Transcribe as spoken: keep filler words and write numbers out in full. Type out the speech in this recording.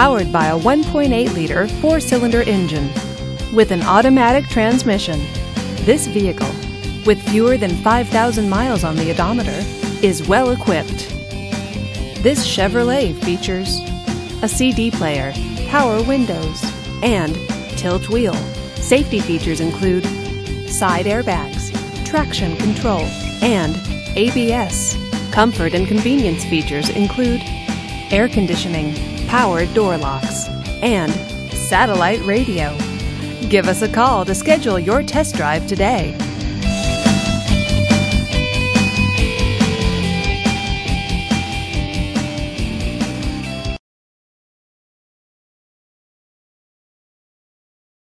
powered by a one point eight liter four-cylinder engine. With an automatic transmission, this vehicle, with fewer than five thousand miles on the odometer, is well equipped. This Chevrolet features a C D player, power windows, and tilt wheel. Safety features include side airbags, traction control, and A B S. Comfort and convenience features include air conditioning, power door locks, and satellite radio. Give us a call to schedule your test drive today.